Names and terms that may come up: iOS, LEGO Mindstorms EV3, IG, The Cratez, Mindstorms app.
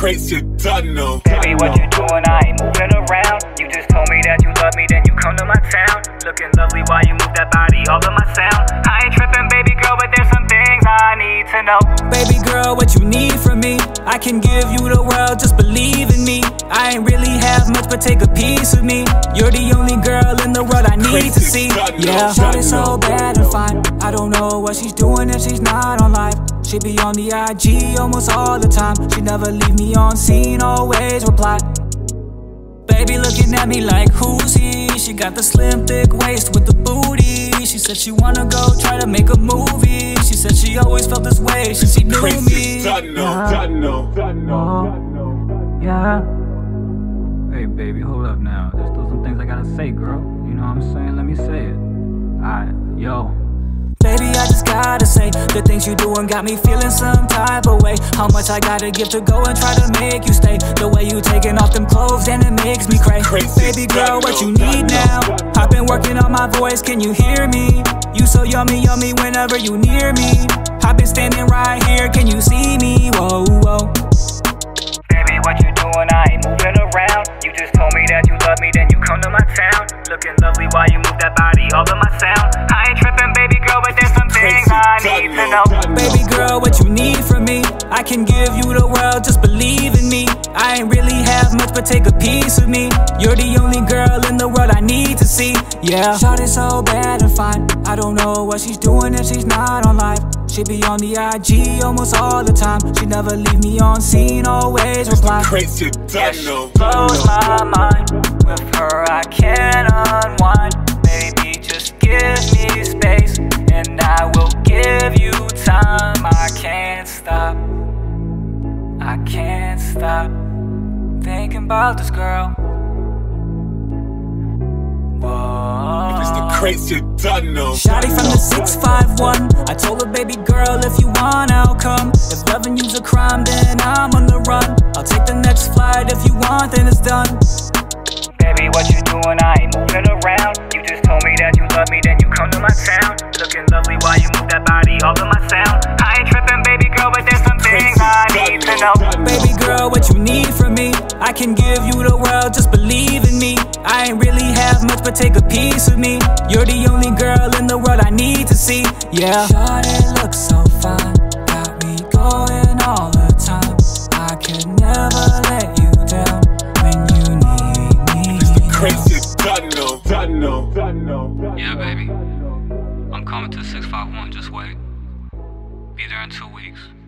crates, you done know. Baby, what you doing? I ain't moving around. You just told me that you love me, then you come to my town. Looking lovely while you move that body all in my sound. I ain't tripping, baby girl, but there's some things I need to know. Baby girl, what you need from me? I can give you the world, just believe in me. I ain't really have much, but take a piece of me. You're the only girl in the world I need to see. Yeah, shawty so bad and fine. I don't know what she's doing if she's not on live. She be on the IG almost all the time. She never leave me on scene, always reply. Baby looking at me like, who's he? She got the slim, thick waist with the booty. She said she wanna go try to make a movie. She said she always felt this way since she knew me. Yeah. Hey baby, hold up now. There's still some things I gotta say, girl. You know what I'm saying? Let me say it. Alright, yo. Baby, I just gotta say, the things you doing got me feeling some type of way. How much I gotta give to go and try to make you stay. The way you taking off them clothes and it makes me crazy. Baby girl, what you need now? I've been working on my voice, can you hear me? You so yummy, yummy whenever you near me. I've been standing right here, can you see me? Whoa, whoa. Baby, what you doing? I ain't moving around. You just told me that you love me, then you come to my town. Looking lovely while you move that body all in my sound. I ain't tripping, baby girl, but there's some things I need to know. Baby girl, what you need from me? I can give you the world, just believe in me. I ain't really have much, but take a piece of me. You're the only girl in the world I need to see. Yeah, shawty so bad and fine. I don't know what she's doing if she's not on live. She be on the IG almost all the time. She never leave me on scene, always reply. Yeah, she blows my mind. With her I can't unwind. Baby, just give me space, and I will give you time. I can't stop, I can't stop thinking about this girl. Shawty from the 651. I told her, baby girl, if you want, I'll come. If loving you's a crime, then I'm on the run. I'll take the next flight, if you want, then it's done. Baby, what you doing? I ain't moving around. You just told me that you love me, then you come to my town. Looking lovely while you move that body all in my sound. I ain't tripping, baby girl, but there's some things I need to know. Baby girl, what you need from me? I can give you the world, just believe in me. I ain't really have much, but take a piece of me. You're the only girl in the world I need to see. Yeah, shawty looks so fine, got me going all the time. I could never let you down when you need me. It's the craziest done know. Yeah, baby, I'm coming to 651, just wait. Be there in 2 weeks.